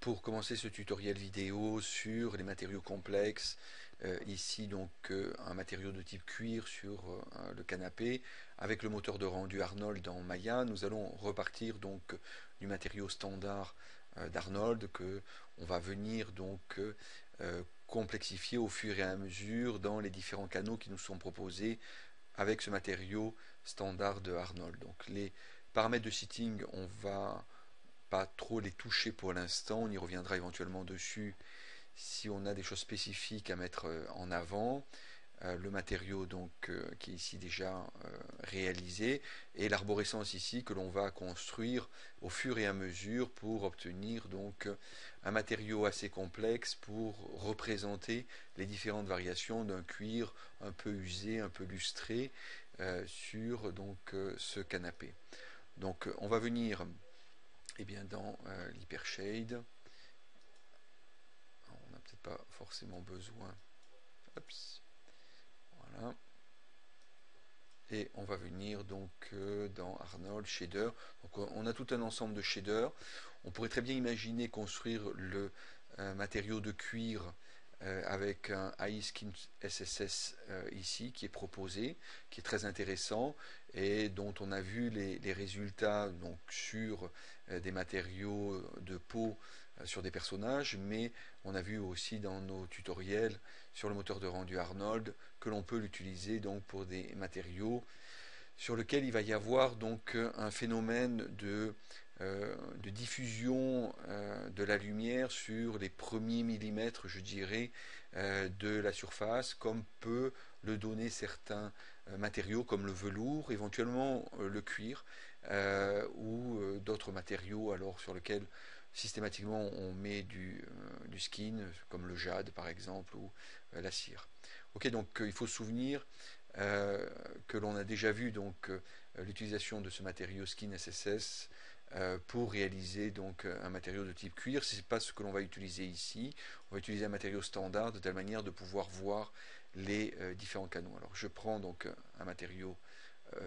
pour commencer ce tutoriel vidéo sur les matériaux complexes, ici donc un matériau de type cuir sur le canapé, avec le moteur de rendu Arnold en Maya. Nous allons repartir donc du matériau standard d'Arnold, que on va venir donc complexifier au fur et à mesure dans les différents canaux qui nous sont proposés avec ce matériau standard de Arnold. Donc les paramètres de sitting, on va pas trop les toucher pour l'instant, on y reviendra éventuellement dessus si on a des choses spécifiques à mettre en avant. Le matériau donc qui est ici déjà réalisé, et l'arborescence ici que l'on va construire au fur et à mesure pour obtenir donc un matériau assez complexe pour représenter les différentes variations d'un cuir un peu usé, un peu lustré sur donc ce canapé. Donc on va venir dans l'hypershade. On n'a peut-être pas forcément besoin. Oups. Voilà. Et on va venir donc dans Arnold shader. Donc on a tout un ensemble de shaders. On pourrait très bien imaginer construire le matériau de cuir avec un AI Skin SSS ici qui est proposé, qui est très intéressant et dont on a vu les résultats donc sur des matériaux de peau sur des personnages, mais on a vu aussi dans nos tutoriels sur le moteur de rendu Arnold que l'on peut l'utiliser donc pour des matériaux sur lesquels il va y avoir donc un phénomène de diffusion de la lumière sur les premiers millimètres, je dirais, de la surface, comme peut le donner certains matériaux comme le velours, éventuellement le cuir ou d'autres matériaux alors sur lesquels systématiquement on met du skin, comme le jade par exemple, ou la cire. Ok, donc il faut se souvenir que l'on a déjà vu donc l'utilisation de ce matériau skin SSS pour réaliser donc un matériau de type cuir. Ce n'est pas ce que l'on va utiliser ici, on va utiliser un matériau standard de telle manière de pouvoir voir les différents canaux. Alors je prends donc un matériau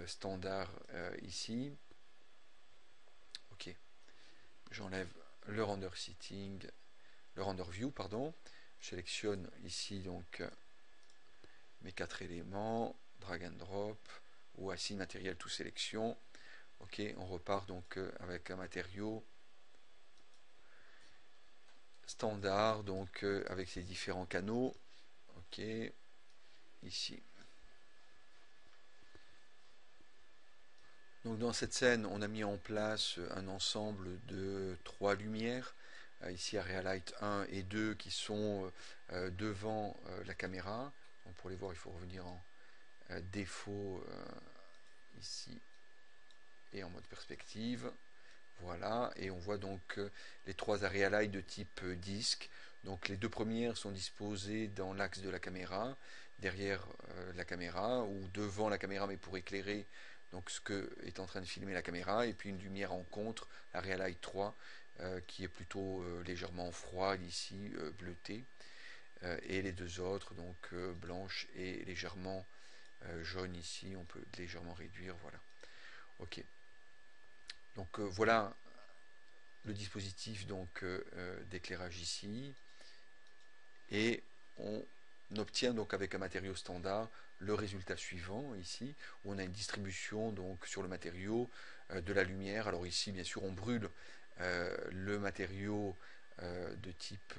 standard ici, ok, j'enlève le render sitting, le render view pardon, je sélectionne ici donc mes 4 éléments, drag and drop ou assign matériel to sélection. Ok, on repart donc avec un matériau standard, donc avec ses différents canaux. Ok, ici. Donc dans cette scène, on a mis en place un ensemble de 3 lumières. Ici, Area Light 1 et 2 qui sont devant la caméra. Donc pour les voir, il faut revenir en défaut ici. Et en mode perspective, voilà, et on voit donc les 3 area light de type disque. Donc les 2 premières sont disposées dans l'axe de la caméra, derrière la caméra ou devant la caméra, mais pour éclairer donc ce que est en train de filmer la caméra, et puis une lumière en contre, la area light 3 qui est plutôt légèrement froide ici, bleutée, et les 2 autres donc blanches et légèrement jaune ici, on peut légèrement réduire, voilà. Ok. Donc voilà le dispositif donc d'éclairage ici, et on obtient donc avec un matériau standard le résultat suivant ici, où on a une distribution donc sur le matériau de la lumière. Alors ici bien sûr on brûle le matériau de type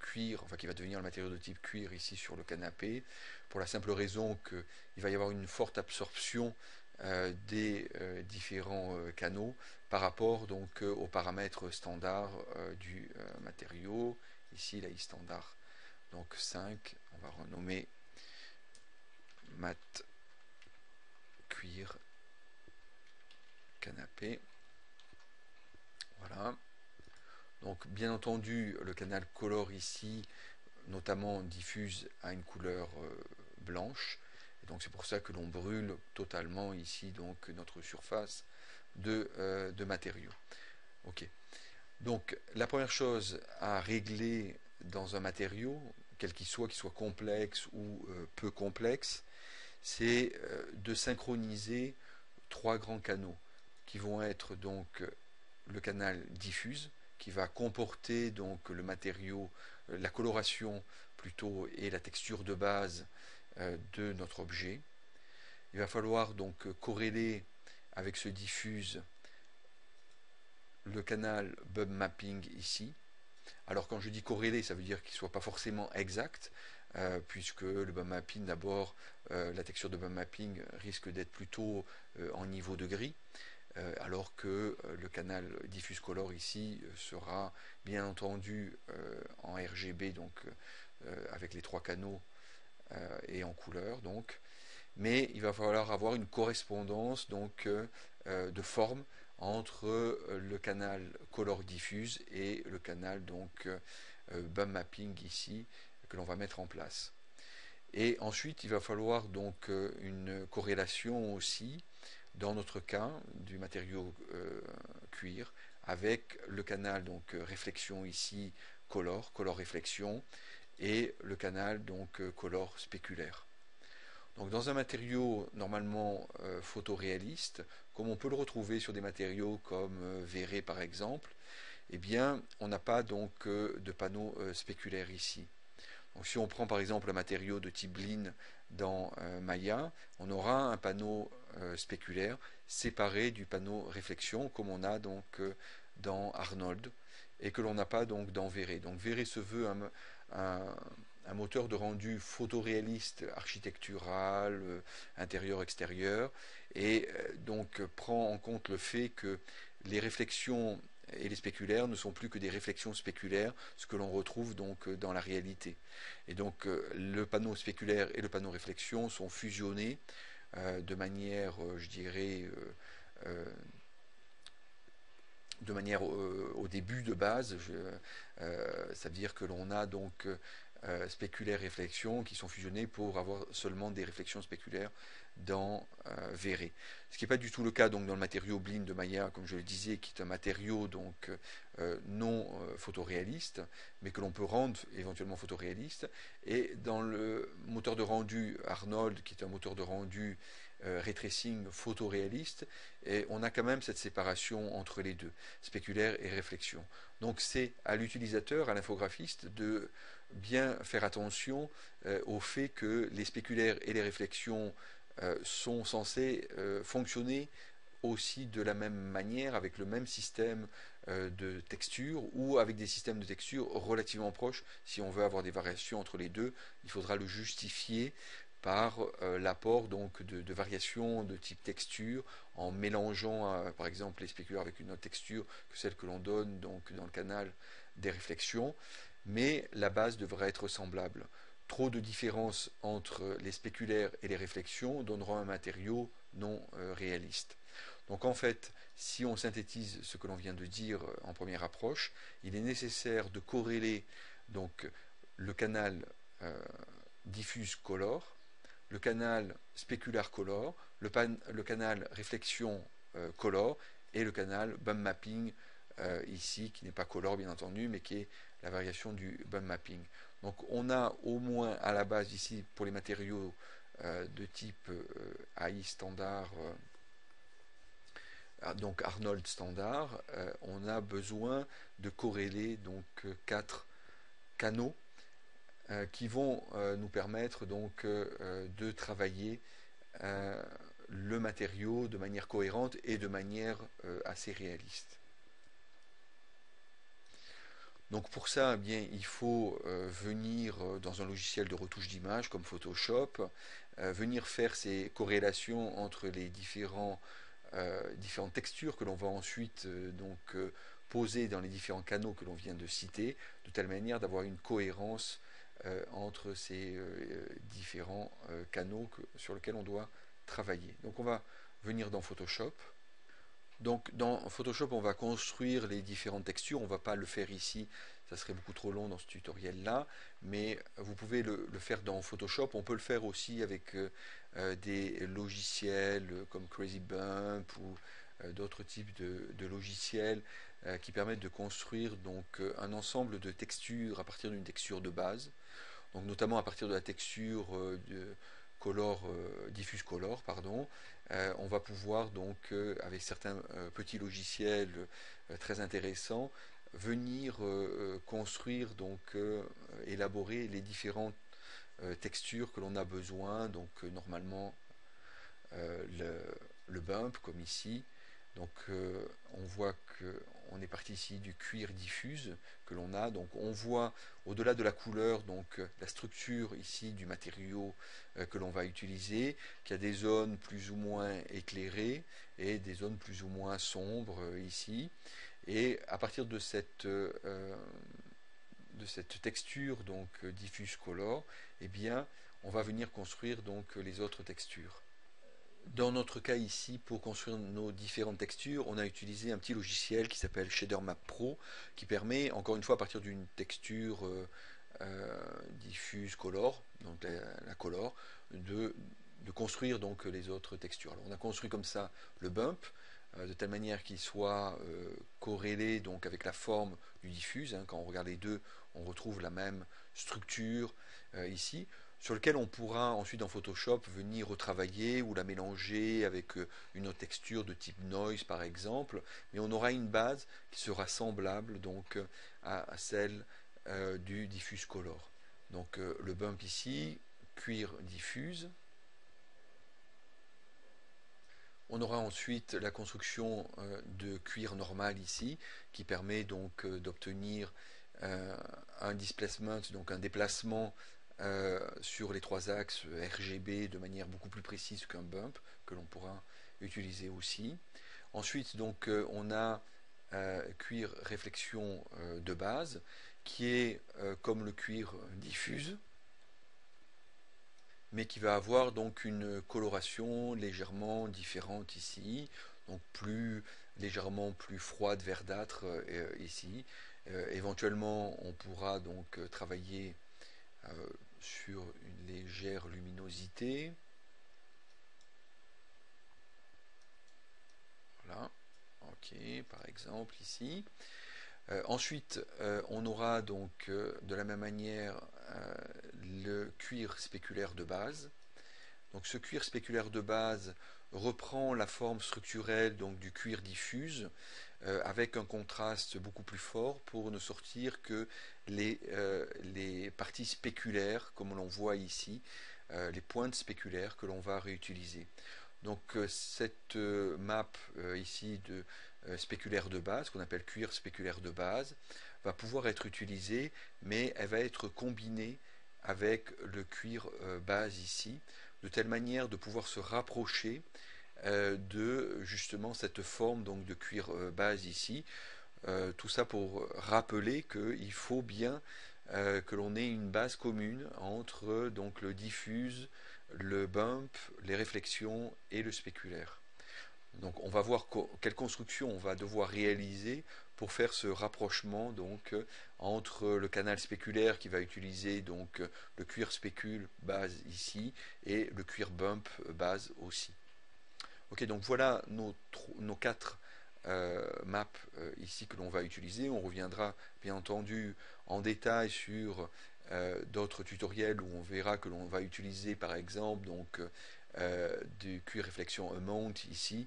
cuir, enfin qui va devenir le matériau de type cuir ici sur le canapé, pour la simple raison qu'il va y avoir une forte absorption des différents canaux par rapport donc aux paramètres standards du matériau. Ici la I standard donc 5, on va renommer mat cuir canapé, voilà. Donc bien entendu le canal color ici notamment diffuse à une couleur blanche. Donc c'est pour ça que l'on brûle totalement ici donc notre surface de matériaux. Ok. Donc la première chose à régler dans un matériau, quel qu'il soit complexe ou peu complexe, c'est de synchroniser 3 grands canaux qui vont être donc le canal diffuse, qui va comporter donc le matériau, la coloration plutôt et la texture de base de notre objet. Il va falloir donc corréler avec ce diffuse le canal bump mapping ici. Alors quand je dis corrélé, ça veut dire qu'il ne soit pas forcément exact, puisque le bump mapping, d'abord, la texture de bump mapping risque d'être plutôt en niveau de gris, alors que le canal diffuse color ici sera bien entendu en RGB, donc avec les trois canaux et en couleur, donc. Mais il va falloir avoir une correspondance donc, de forme entre le canal color diffuse et le canal donc bump mapping ici que l'on va mettre en place. Et ensuite il va falloir donc une corrélation aussi dans notre cas du matériau cuir avec le canal donc réflexion ici color réflexion et le canal donc color spéculaire. Donc dans un matériau normalement photoréaliste, comme on peut le retrouver sur des matériaux comme verré par exemple, eh bien on n'a pas donc de panneau spéculaire ici. Donc si on prend par exemple un matériau de type Blin dans Maya, on aura un panneau spéculaire séparé du panneau réflexion comme on a donc dans Arnold et que l'on n'a pas donc dans Verré. Donc Verré se veut un moteur de rendu photoréaliste, architectural, intérieur, extérieur, et donc prend en compte le fait que les réflexions et les spéculaires ne sont plus que des réflexions spéculaires, ce que l'on retrouve donc dans la réalité. Et donc le panneau spéculaire et le panneau réflexion sont fusionnés de manière, je dirais, au début de base, c'est-à-dire que l'on a donc spéculaires réflexions qui sont fusionnées pour avoir seulement des réflexions spéculaires dans Verré. Ce qui n'est pas du tout le cas donc dans le matériau Blin de Maya, comme je le disais, qui est un matériau donc non photoréaliste, mais que l'on peut rendre éventuellement photoréaliste. Et dans le moteur de rendu Arnold, qui est un moteur de rendu ray tracing photoréaliste, et on a quand même cette séparation entre les deux, spéculaire et réflexion. Donc c'est à l'utilisateur, à l'infographiste, de bien faire attention au fait que les spéculaires et les réflexions sont censés fonctionner aussi de la même manière, avec le même système de texture, ou avec des systèmes de texture relativement proches. Si on veut avoir des variations entre les deux, il faudra le justifier par l'apport donc de variations de type texture en mélangeant par exemple les spéculaires avec une autre texture que celle que l'on donne donc dans le canal des réflexions, mais la base devrait être semblable. Trop de différences entre les spéculaires et les réflexions donneront un matériau non réaliste. Donc en fait, si on synthétise ce que l'on vient de dire en première approche, il est nécessaire de corréler donc le canal diffuse color, le canal spéculaire color, le canal réflexion color et le canal bump mapping ici, qui n'est pas color bien entendu, mais qui est la variation du bump mapping. Donc on a au moins à la base ici, pour les matériaux de type AI standard, donc Arnold standard, on a besoin de corréler donc 4 canaux qui vont nous permettre donc de travailler le matériau de manière cohérente et de manière assez réaliste. Donc pour ça, eh bien, il faut venir dans un logiciel de retouche d'image comme Photoshop, venir faire ces corrélations entre les différentes textures que l'on va ensuite poser dans les différents canaux que l'on vient de citer, de telle manière d'avoir une cohérence entre ces différents canaux sur lesquels on doit travailler. Donc on va venir dans Photoshop. Donc dans Photoshop, on va construire les différentes textures. On ne va pas le faire ici, ça serait beaucoup trop long dans ce tutoriel-là, mais vous pouvez le faire dans Photoshop. On peut le faire aussi avec des logiciels comme Crazy Bump ou d'autres types de logiciels qui permettent de construire donc un ensemble de textures à partir d'une texture de base, donc notamment à partir de la texture de color, diffuse color, pardon. On va pouvoir donc avec certains petits logiciels très intéressants venir construire, donc élaborer les différentes textures que l'on a besoin. Donc normalement le bump comme ici. Donc on voit qu'on est parti ici du cuir diffuse que l'on a. Donc on voit au-delà de la couleur, donc la structure ici du matériau que l'on va utiliser, qu'il y a des zones plus ou moins éclairées et des zones plus ou moins sombres ici. Et à partir de cette texture donc diffuse color, eh bien on va venir construire donc les autres textures. Dans notre cas ici, pour construire nos différentes textures, on a utilisé un petit logiciel qui s'appelle Shader Map Pro, qui permet, encore une fois, à partir d'une texture diffuse color, donc la color, de construire donc les autres textures. Alors, on a construit comme ça le bump, de telle manière qu'il soit corrélé donc avec la forme du diffuse. Hein, quand on regarde les deux, on retrouve la même structure ici, sur lequel on pourra ensuite dans Photoshop venir retravailler ou la mélanger avec une autre texture de type noise par exemple, mais on aura une base qui sera semblable donc à celle du diffuse color. Donc le bump ici, cuir diffuse. On aura ensuite la construction de cuir normal ici, qui permet donc d'obtenir un displacement, donc un déplacement sur les trois axes RGB de manière beaucoup plus précise qu'un bump, que l'on pourra utiliser aussi. Ensuite donc on a cuir réflexion de base qui est comme le cuir diffuse, mais qui va avoir donc une coloration légèrement différente ici, donc légèrement plus froide, verdâtre ici. Éventuellement on pourra donc travailler sur une légère luminosité. Voilà, ok, par exemple ici. Ensuite, on aura donc de la même manière le cuir spéculaire de base. Donc ce cuir spéculaire de base reprend la forme structurelle donc du cuir diffuse, avec un contraste beaucoup plus fort pour ne sortir que les parties spéculaires comme l'on voit ici, les pointes spéculaires que l'on va réutiliser. Donc cette map ici de spéculaire de base, qu'on appelle cuir spéculaire de base, va pouvoir être utilisée, mais elle va être combinée avec le cuir base ici, de telle manière de pouvoir se rapprocher de justement cette forme donc de cuir base ici, tout ça pour rappeler qu'il faut bien que l'on ait une base commune entre donc le diffuse, le bump, les réflexions et le spéculaire. Donc on va voir quelle construction on va devoir réaliser pour faire ce rapprochement donc entre le canal spéculaire qui va utiliser donc le cuir spécule base ici et le cuir bump base aussi. Ok, donc voilà nos quatre maps ici que l'on va utiliser. On reviendra bien entendu en détail sur d'autres tutoriels où on verra que l'on va utiliser par exemple donc du cuir réflexion amount ici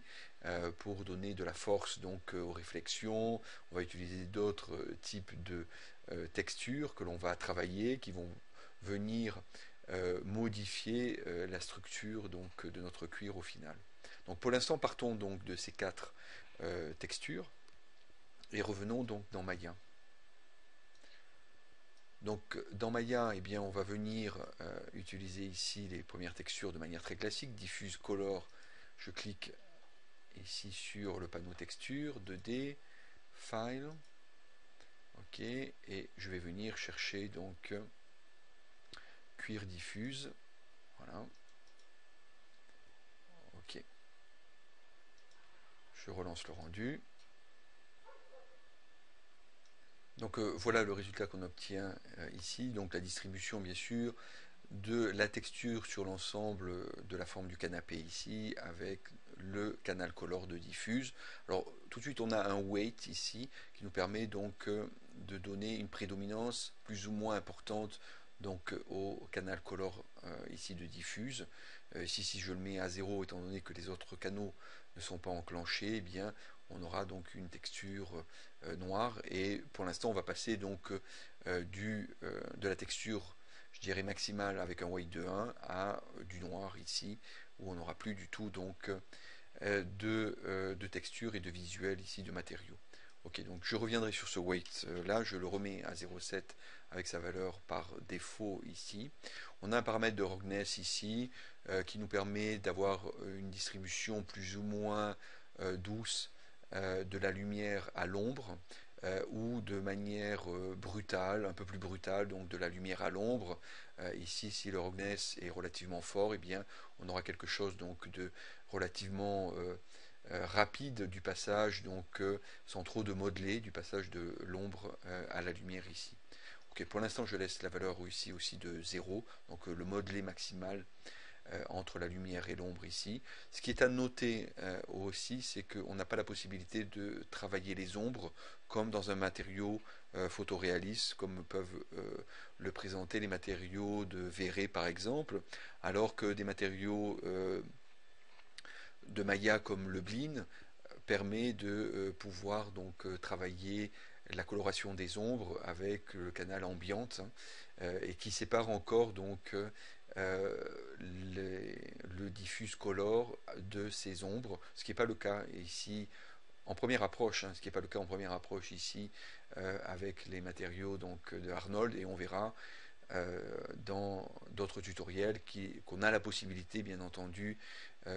pour donner de la force donc aux réflexions. On va utiliser d'autres types de textures que l'on va travailler, qui vont venir modifier la structure donc de notre cuir au final. Donc pour l'instant partons donc de ces quatre textures et revenons donc dans Maya. Donc dans Maya, eh bien, on va venir utiliser ici les premières textures de manière très classique. Diffuse color, je clique ici sur le panneau texture, 2D, file, ok, et je vais venir chercher donc cuir diffuse, voilà, ok, je relance le rendu. Donc voilà le résultat qu'on obtient ici, donc la distribution bien sûr de la texture sur l'ensemble de la forme du canapé ici, avec le canal color de diffuse. Alors tout de suite on a un weight ici qui nous permet donc de donner une prédominance plus ou moins importante donc au canal color ici de diffuse. Ici si je le mets à 0, étant donné que les autres canaux ne sont pas enclenchés, eh bien on aura donc une texture noire, et pour l'instant on va passer donc de la texture, je dirais maximale avec un white de 1 à du noir ici, où on n'aura plus du tout donc de texture et de visuel ici de matériaux. Ok, donc je reviendrai sur ce weight là, je le remets à 0,7 avec sa valeur par défaut ici. On a un paramètre de roughness ici qui nous permet d'avoir une distribution plus ou moins douce de la lumière à l'ombre ou de manière brutale, un peu plus brutale, donc de la lumière à l'ombre. Ici, si le roughness est relativement fort, eh bien, on aura quelque chose donc de relativement rapide du passage, donc sans trop de modeler, du passage de l'ombre à la lumière ici. Ok, pour l'instant je laisse la valeur ici aussi de 0, donc le modelé maximal entre la lumière et l'ombre ici. Ce qui est à noter aussi, c'est qu'on n'a pas la possibilité de travailler les ombres comme dans un matériau photoréaliste, comme peuvent le présenter les matériaux de Véré par exemple, alors que des matériaux de Maya comme le Blin permet de pouvoir donc travailler la coloration des ombres avec le canal ambiante, hein, et qui sépare encore donc le diffuse color de ces ombres, ce qui n'est pas le cas ici en première approche, hein, ce qui n'est pas le cas en première approche ici avec les matériaux donc de Arnold, et on verra dans d'autres tutoriels qu'on a la possibilité bien entendu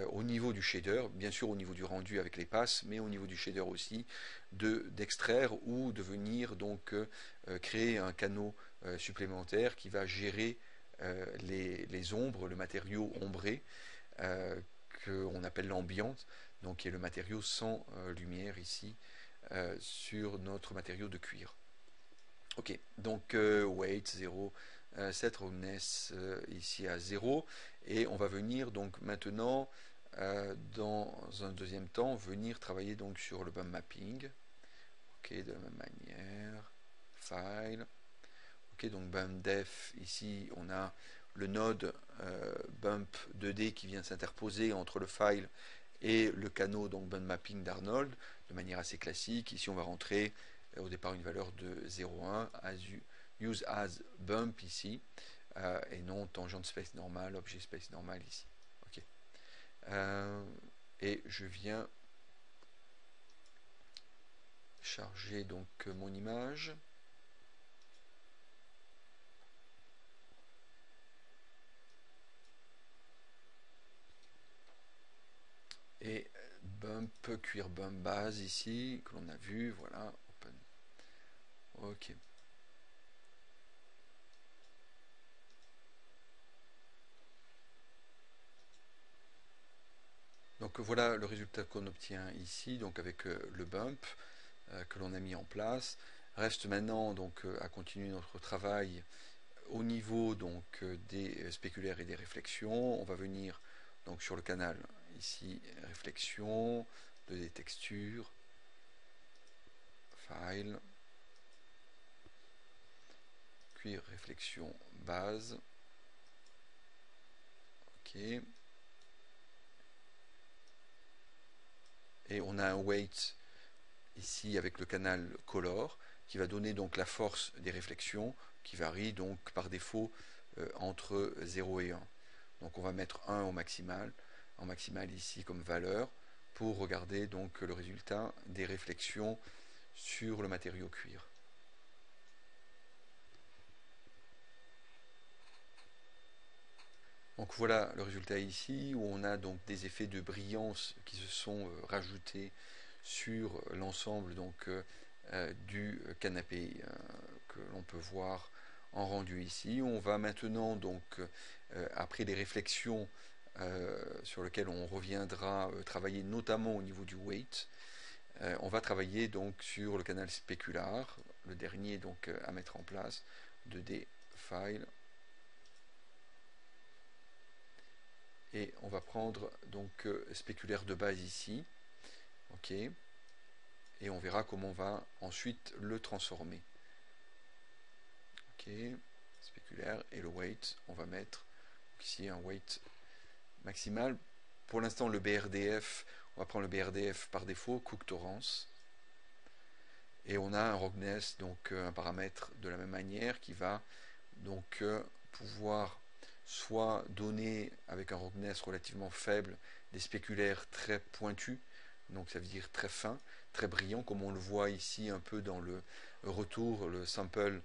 au niveau du shader, bien sûr au niveau du rendu avec les passes, mais au niveau du shader aussi, d'extraire ou de venir donc créer un canal supplémentaire qui va gérer les ombres, le matériau ombré qu'on appelle l'ambiante, donc qui est le matériau sans lumière ici sur notre matériau de cuir. Ok, donc weight 0, cette roughness ici à 0, et on va venir donc maintenant dans un deuxième temps venir travailler donc sur le bump mapping. Ok, de la même manière, file. Ok, donc bump def, ici on a le node bump 2D qui vient s'interposer entre le file et le canal donc bump mapping d'Arnold de manière assez classique. Ici on va rentrer au départ une valeur de 0,1, use as bump ici, et non tangente space normal, objet space normal ici. Ok. Et je viens charger donc mon image. Et bump, cuir bump base ici, que l'on a vu, voilà. Ok. Donc voilà le résultat qu'on obtient ici, donc avec le bump que l'on a mis en place. Reste maintenant donc à continuer notre travail au niveau donc des spéculaires et des réflexions. On va venir donc sur le canal ici, réflexion, 2D texture, file. Réflexion base, ok, et on a un weight ici avec le canal color qui va donner donc la force des réflexions qui varie donc par défaut entre 0 et 1. Donc on va mettre 1 en maximal ici comme valeur pour regarder donc le résultat des réflexions sur le matériau cuir. Donc voilà le résultat ici, où on a donc des effets de brillance qui se sont rajoutés sur l'ensemble donc du canapé que l'on peut voir en rendu ici. On va maintenant donc après les réflexions sur lesquelles on reviendra travailler notamment au niveau du weight, on va travailler donc sur le canal spéculaire, le dernier donc à mettre en place, 2D file. Et on va prendre donc spéculaire de base ici, ok, et on verra comment on va ensuite le transformer. Ok, spéculaire, et le weight, on va mettre ici un weight maximal. Pour l'instant le BRDF, On va prendre le BRDF par défaut, Cook Torrance. Et on a un Rogness, donc un paramètre de la même manière qui va donc pouvoir soit donner avec un Rogness relativement faible des spéculaires très pointus, donc ça veut dire très fins, très brillants, comme on le voit ici un peu dans le retour, le sample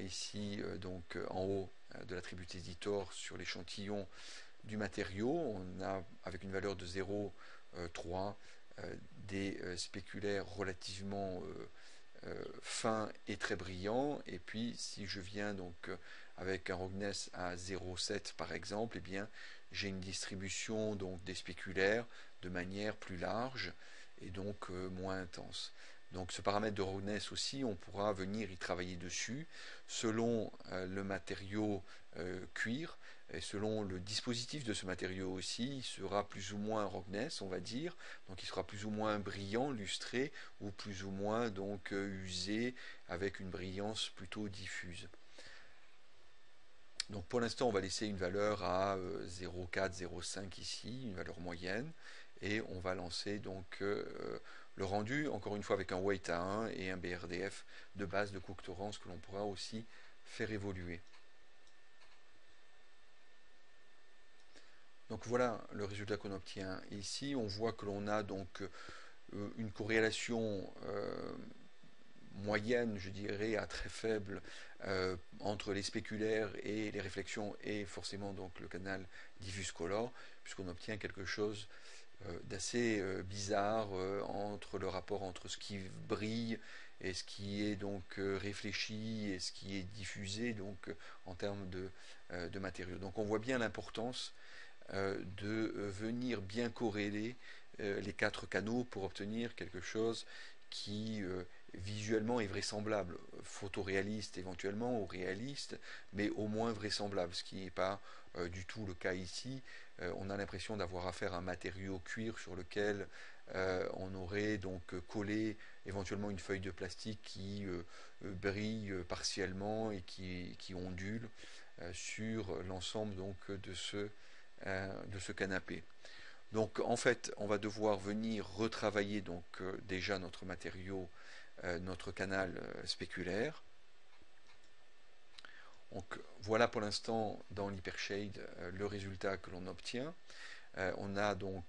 ici donc en haut de l'attribut editor sur l'échantillon du matériau. On a avec une valeur de 0,3 des spéculaires relativement fins et très brillants. Et puis si je viens donc avec un Rogness à 0,7 par exemple, et eh bien j'ai une distribution donc des spéculaires de manière plus large et donc moins intense. Donc ce paramètre de Rogness aussi, on pourra venir y travailler dessus selon le matériau cuir et selon le dispositif de ce matériau aussi. Il sera plus ou moins Rogness, on va dire, donc il sera plus ou moins brillant, lustré, ou plus ou moins donc usé avec une brillance plutôt diffuse. Donc pour l'instant on va laisser une valeur à 0,4, 0,5 ici, une valeur moyenne, et on va lancer donc le rendu, encore une fois avec un weight à 1 et un BRDF de base de Cook Torrance que l'on pourra aussi faire évoluer. Donc voilà le résultat qu'on obtient ici. On voit que l'on a donc une corrélation moyenne, je dirais, à très faible entre les spéculaires et les réflexions et forcément donc le canal diffuse color, puisqu'on obtient quelque chose d'assez bizarre entre le rapport entre ce qui brille et ce qui est donc réfléchi et ce qui est diffusé donc en termes de matériaux. Donc on voit bien l'importance de venir bien corréler les quatre canaux pour obtenir quelque chose qui visuellement est vraisemblable, photoréaliste éventuellement ou réaliste, mais au moins vraisemblable, ce qui n'est pas du tout le cas ici. On a l'impression d'avoir affaire à un matériau cuir sur lequel on aurait donc collé éventuellement une feuille de plastique qui brille partiellement et qui ondule sur l'ensemble donc de ce canapé. Donc en fait on va devoir venir retravailler donc déjà notre matériau, notre canal spéculaire. Donc voilà pour l'instant dans l'hypershade le résultat que l'on obtient. On a donc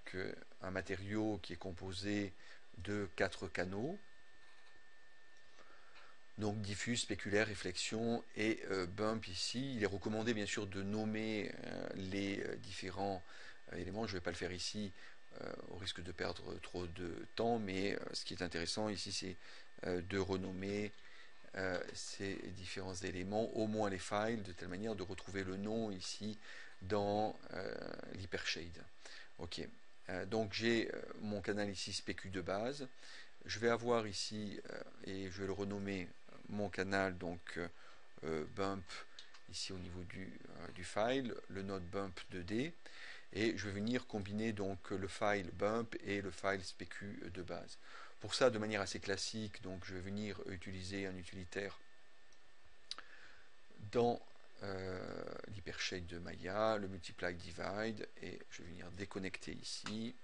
un matériau qui est composé de 4 canaux, donc diffuse, spéculaire, réflexion et bump ici. Il est recommandé bien sûr de nommer les différents éléments. Je ne vais pas le faire ici au risque de perdre trop de temps, mais ce qui est intéressant ici c'est de renommer ces différents éléments, au moins les files, de telle manière de retrouver le nom ici dans l'hypershade. Ok, donc j'ai mon canal ici spécu de base. Je vais avoir ici et je vais le renommer mon canal donc bump ici au niveau du file, le node bump 2D, et je vais venir combiner donc le file bump et le file spécu de base. Pour ça, de manière assez classique, donc je vais venir utiliser un utilitaire dans l'hypershade de Maya, le multiply divide, et je vais venir déconnecter ici,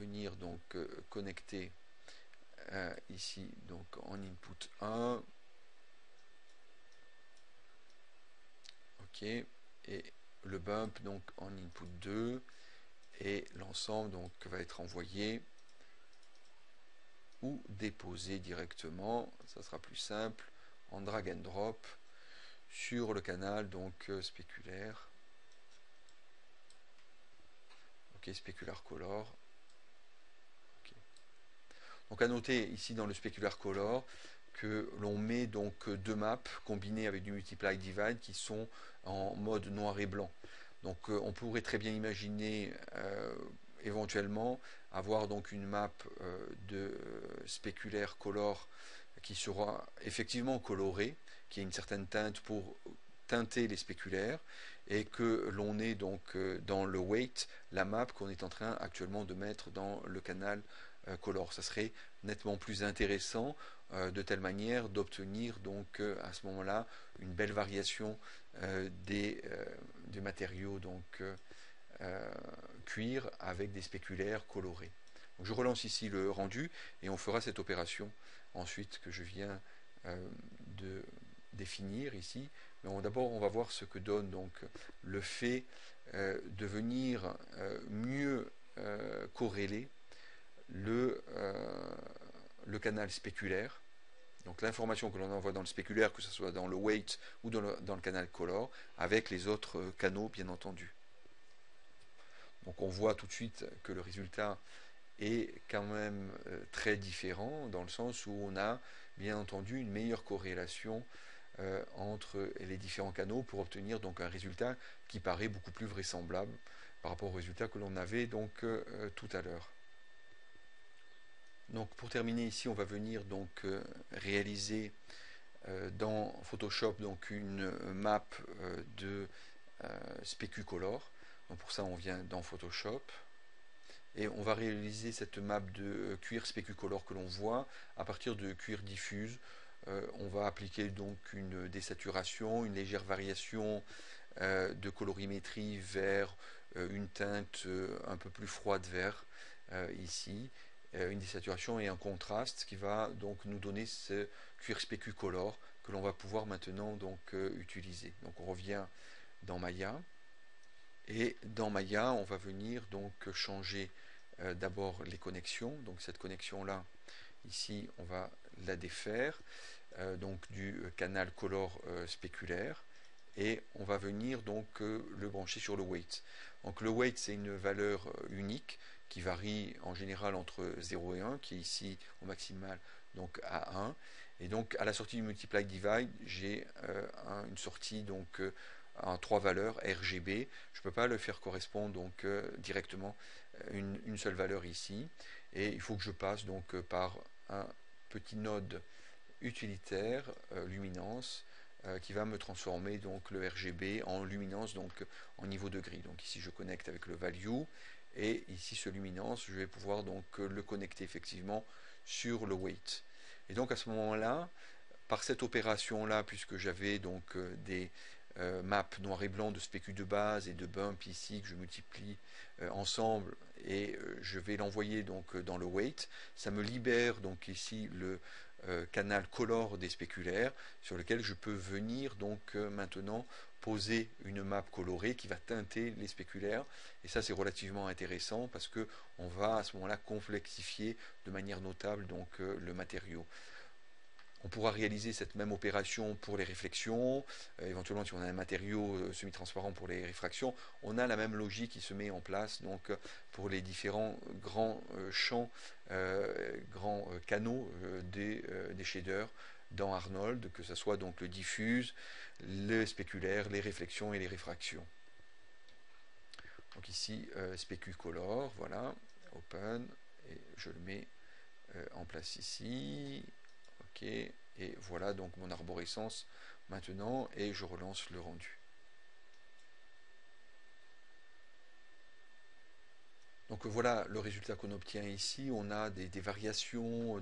venir donc connecter ici donc en input 1. Ok, et le bump donc en input 2, et l'ensemble donc va être envoyé ou déposé directement, ça sera plus simple, en drag and drop sur le canal donc spéculaire. Ok, spécular color. Donc à noter ici dans le Specular Color que l'on met donc 2 maps combinées avec du Multiply Divide qui sont en mode noir et blanc. Donc on pourrait très bien imaginer éventuellement avoir donc une map de Specular Color qui sera effectivement colorée, qui a une certaine teinte pour teinter les spéculaires, et que l'on est donc dans le weight, la map qu'on est en train actuellement de mettre dans le canal color. Ça serait nettement plus intéressant de telle manière d'obtenir donc à ce moment là une belle variation des matériaux donc cuir avec des spéculaires colorés. Donc je relance ici le rendu et on fera cette opération ensuite que je viens de définir ici. Mais d'abord on va voir ce que donne donc le fait de venir mieux corréler le canal spéculaire, donc l'information que l'on envoie dans le spéculaire, que ce soit dans le weight ou dans le canal color, avec les autres canaux bien entendu. Donc on voit tout de suite que le résultat est quand même très différent, dans le sens où on a bien entendu une meilleure corrélation entre les différents canaux pour obtenir donc un résultat qui paraît beaucoup plus vraisemblable par rapport au résultat que l'on avait donc tout à l'heure. Donc pour terminer ici, on va venir donc réaliser dans Photoshop donc une map de SpecuColor. Donc pour ça on vient dans Photoshop et on va réaliser cette map de cuir SpecuColor que l'on voit à partir de cuir diffuse. On va appliquer donc une désaturation, une légère variation de colorimétrie vers une teinte un peu plus froide vert ici, une désaturation et un contraste qui va donc nous donner ce cuir SpecuColor que l'on va pouvoir maintenant donc utiliser. Donc on revient dans Maya et dans Maya on va venir donc changer d'abord les connexions. Donc cette connexion là ici on va la défaire donc du canal color spéculaire et on va venir donc le brancher sur le weight. Donc le weight c'est une valeur unique qui varie en général entre 0 et 1, qui est ici au maximal donc à 1, et donc à la sortie du multiply divide j'ai une sortie donc en 3 valeurs RGB. Je ne peux pas le faire correspondre donc directement une seule valeur ici, et il faut que je passe donc par un petit node utilitaire luminance qui va me transformer donc le RGB en luminance donc en niveau de gris. Donc ici je connecte avec le value et ici ce luminance je vais pouvoir donc le connecter effectivement sur le weight. Et donc à ce moment là, par cette opération là, puisque j'avais donc des maps noir et blanc de spécu de base et de bump ici que je multiplie ensemble et je vais l'envoyer donc dans le weight, ça me libère donc ici le canal color des spéculaires sur lequel je peux venir donc maintenant poser une map colorée qui va teinter les spéculaires, et ça c'est relativement intéressant parce que on va à ce moment là complexifier de manière notable donc le matériau. On pourra réaliser cette même opération pour les réflexions, éventuellement si on a un matériau semi-transparent pour les réfractions, on a la même logique qui se met en place donc pour les différents grands champs, grands canaux des shaders dans Arnold, que ce soit donc le diffuse, le spéculaire, les réflexions et les réfractions. Donc ici, SpecuColor, voilà, open, et je le mets en place ici. OK, et voilà donc mon arborescence maintenant, et je relance le rendu. Donc voilà le résultat qu'on obtient ici. On a des variations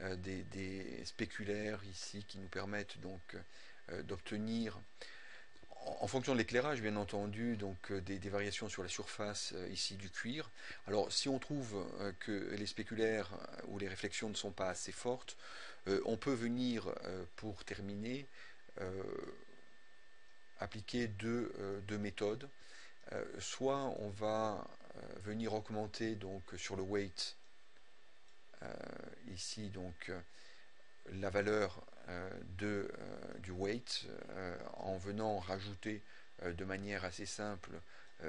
des spéculaires ici qui nous permettent donc d'obtenir, en fonction de l'éclairage bien entendu, donc des variations sur la surface ici du cuir. Alors si on trouve que les spéculaires ou les réflexions ne sont pas assez fortes, on peut venir, pour terminer, appliquer deux méthodes. Soit on va venir augmenter donc sur le weight ici donc la valeur du weight en venant rajouter de manière assez simple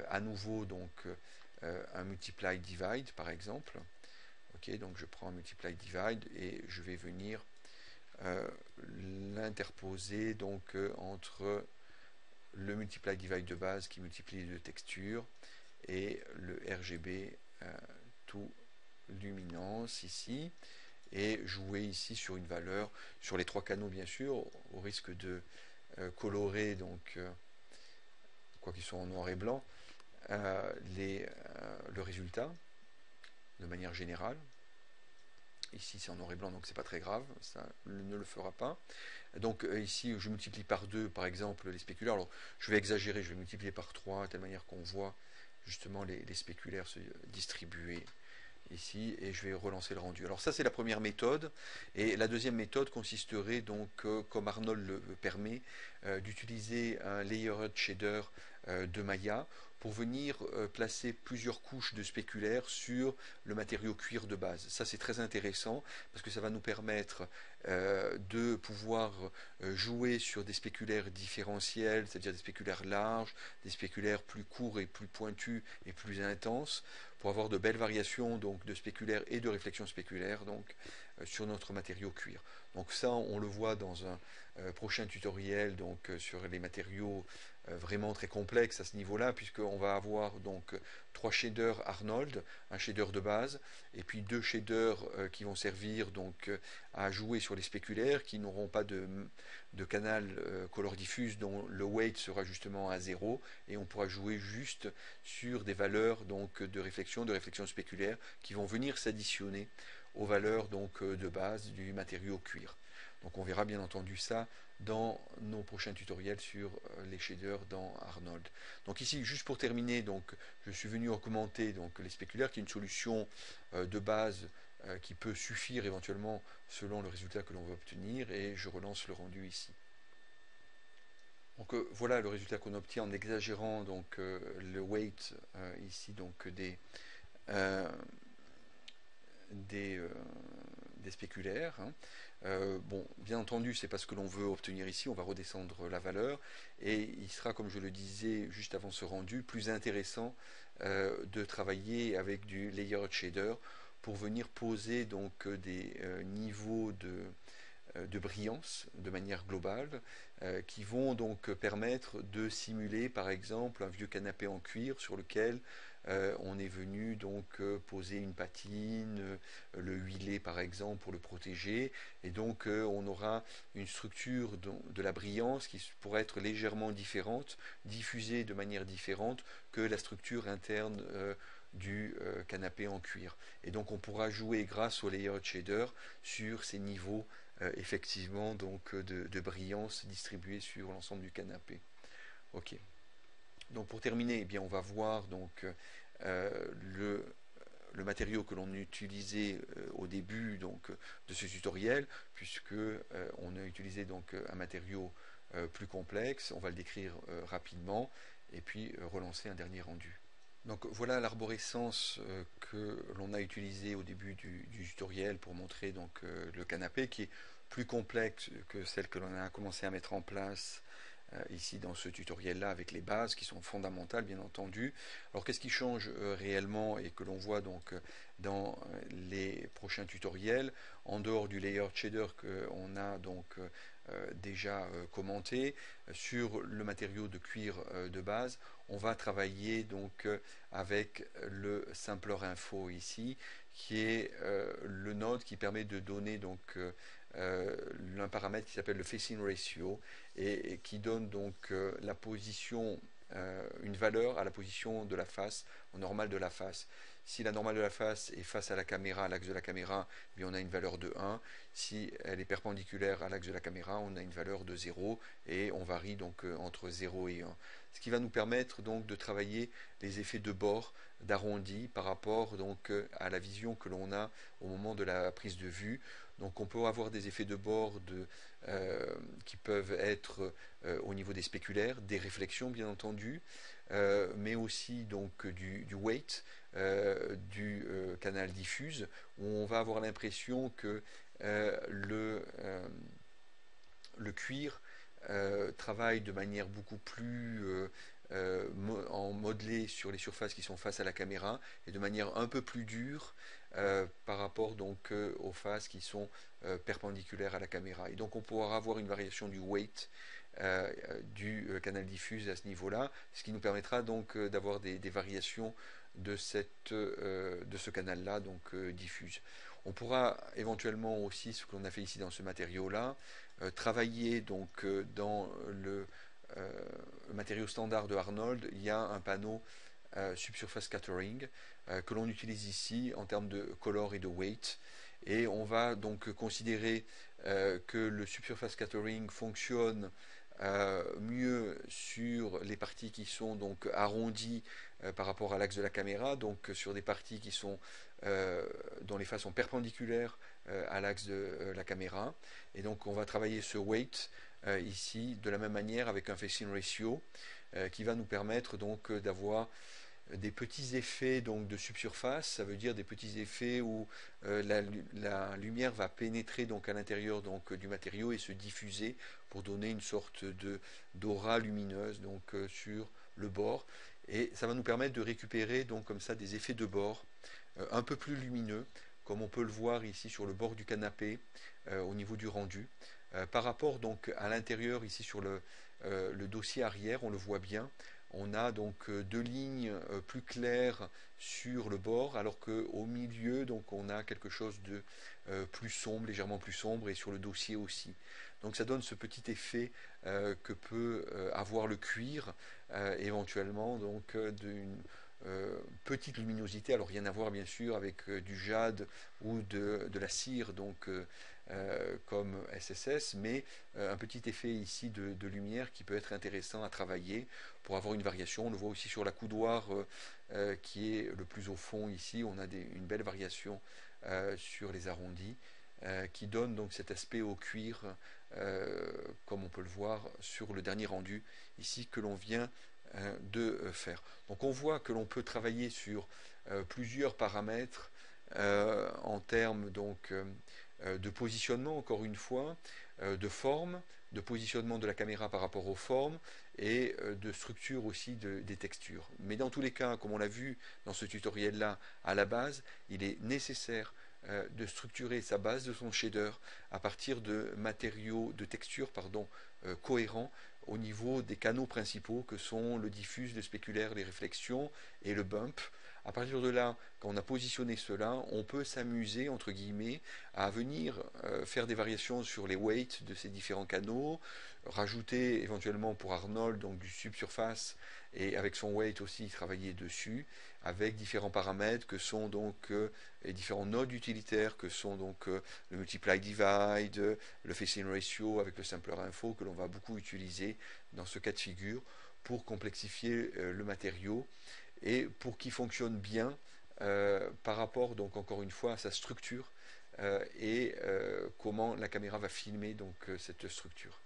à nouveau donc un multiply divide par exemple. OK, donc je prends un multiply divide et je vais venir l'interposer donc entre le multiply divide de base qui multiplie les deux textures et le RGB tout luminance ici, et jouer ici sur une valeur sur les trois canaux bien sûr, au risque de colorer donc quoi qu'ils soient en noir et blanc le résultat de manière générale. Ici c'est en noir et blanc donc c'est pas très grave, ça ne le fera pas. Donc ici je multiplie par 2 par exemple les spéculaires. Alors je vais exagérer, je vais multiplier par 3 de telle manière qu'on voit justement les spéculaires se distribuer ici, et je vais relancer le rendu. Alors ça, c'est la première méthode, et la deuxième méthode consisterait donc, comme Arnold le permet, d'utiliser un layered shader de Maya pour venir placer plusieurs couches de spéculaire sur le matériau cuir de base. Ça, c'est très intéressant parce que ça va nous permettre de pouvoir jouer sur des spéculaires différentiels, c'est-à-dire des spéculaires larges, des spéculaires plus courts et plus pointus et plus intenses, pour avoir de belles variations donc, de spéculaire et de réflexion spéculaire donc, sur notre matériau cuir. Donc ça, on le voit dans un prochain tutoriel donc, sur les matériaux vraiment très complexe à ce niveau-là, puisqu'on va avoir donc 3 shaders Arnold, un shader de base, et puis 2 shaders qui vont servir donc à jouer sur les spéculaires, qui n'auront pas de canal color diffuse, dont le weight sera justement à 0, et on pourra jouer juste sur des valeurs donc de réflexion spéculaire, qui vont venir s'additionner aux valeurs donc de base du matériau cuir. Donc on verra bien entendu ça dans nos prochains tutoriels sur les shaders dans Arnold. Donc ici, juste pour terminer, donc, je suis venu augmenter donc, les spéculaires, qui est une solution de base qui peut suffire éventuellement selon le résultat que l'on veut obtenir, et je relance le rendu ici. Donc voilà le résultat qu'on obtient en exagérant donc, le weight ici donc, des spéculaires. Hein. Bon, bien entendu, c'est pas ce que l'on veut obtenir ici, on va redescendre la valeur, et il sera, comme je le disais juste avant ce rendu, plus intéressant de travailler avec du layered shader pour venir poser donc des niveaux de brillance de manière globale qui vont donc permettre de simuler par exemple un vieux canapé en cuir sur lequel on est venu donc poser une patine, le huiler par exemple pour le protéger, et donc on aura une structure de la brillance qui pourrait être légèrement différente, diffusée de manière différente que la structure interne du canapé en cuir. Et donc on pourra jouer grâce au layered shader sur ces niveaux effectivement donc de brillance distribués sur l'ensemble du canapé. Ok. Donc pour terminer, eh bien, on va voir donc, le matériau que l'on utilisait au début donc, de ce tutoriel, puisque on a utilisé donc, un matériau plus complexe. On va le décrire rapidement et puis relancer un dernier rendu. Donc voilà l'arborescence que l'on a utilisée au début du tutoriel pour montrer donc, le canapé, qui est plus complexe que celle que l'on a commencé à mettre en place ici dans ce tutoriel là, avec les bases qui sont fondamentales bien entendu. Alors qu'est-ce qui change réellement et que l'on voit donc dans les prochains tutoriels, en dehors du layer shader qu'on a donc déjà commenté? Sur le matériau de cuir de base, on va travailler donc avec le sampler info ici, qui est le node qui permet de donner donc un paramètre qui s'appelle le facing ratio, et qui donne donc la position, une valeur à la position de la face, au normal de la face. Si la normale de la face est face à la caméra, à l'axe de la caméra, eh bien on a une valeur de 1. Si elle est perpendiculaire à l'axe de la caméra, on a une valeur de 0, et on varie donc entre 0 et 1. Ce qui va nous permettre donc de travailler les effets de bord, d'arrondi par rapport donc à la vision que l'on a au moment de la prise de vue. Donc on peut avoir des effets de bord qui peuvent être au niveau des spéculaires, des réflexions bien entendu, mais aussi donc du weight, du canal diffuse, où on va avoir l'impression que le cuir travaille de manière beaucoup plus en modelé sur les surfaces qui sont face à la caméra, et de manière un peu plus dure par rapport donc aux faces qui sont perpendiculaires à la caméra. Et donc on pourra avoir une variation du weight du canal diffuse à ce niveau-là, ce qui nous permettra donc d'avoir des variations de ce canal-là donc diffuse. On pourra éventuellement aussi, ce qu'on a fait ici dans ce matériau-là, travailler donc dans le matériau standard de Arnold. Il y a un panneau subsurface scattering que l'on utilise ici en termes de color et de weight, et on va donc considérer que le subsurface scattering fonctionne mieux sur les parties qui sont donc arrondies par rapport à l'axe de la caméra, donc sur des parties qui sont dont les faces sont perpendiculaires à l'axe de la caméra. Et donc on va travailler ce weight ici de la même manière avec un facing ratio qui va nous permettre donc d'avoir des petits effets donc de subsurface, ça veut dire des petits effets où la lumière va pénétrer donc à l'intérieur donc du matériau et se diffuser pour donner une sorte de d'aura lumineuse donc sur le bord, et ça va nous permettre de récupérer donc comme ça des effets de bord un peu plus lumineux, comme on peut le voir ici sur le bord du canapé au niveau du rendu par rapport donc à l'intérieur ici sur le dossier arrière. On le voit bien, on a donc deux lignes plus claires sur le bord, alors qu'au milieu donc on a quelque chose de plus sombre, légèrement plus sombre, et sur le dossier aussi. Donc ça donne ce petit effet que peut avoir le cuir, éventuellement donc d'une petite luminosité, alors rien à voir bien sûr avec du jade ou de la cire donc comme SSS, mais un petit effet ici de lumière qui peut être intéressant à travailler pour avoir une variation. On le voit aussi sur la coudoir qui est le plus au fond ici, on a une belle variation sur les arrondis qui donne donc cet aspect au cuir comme on peut le voir sur le dernier rendu ici que l'on vient de faire. Donc on voit que l'on peut travailler sur plusieurs paramètres en termes donc de positionnement, encore une fois, de forme, de positionnement de la caméra par rapport aux formes et de structure aussi des textures. Mais dans tous les cas, comme on l'a vu dans ce tutoriel là, à la base il est nécessaire de structurer sa base de son shader à partir de matériaux, de textures pardon, cohérents au niveau des canaux principaux que sont le diffuse, le spéculaire, les réflexions et le bump. À partir de là, quand on a positionné cela, on peut s'amuser entre guillemets à venir faire des variations sur les weights de ces différents canaux, rajouter éventuellement pour Arnold donc du subsurface et avec son weight aussi travailler dessus avec différents paramètres que sont donc les différents nodes utilitaires que sont donc le multiply divide, le facing ratio avec le sampler info que l'on va beaucoup utiliser dans ce cas de figure pour complexifier le matériau et pour qu'il fonctionne bien par rapport donc encore une fois à sa structure et comment la caméra va filmer donc cette structure.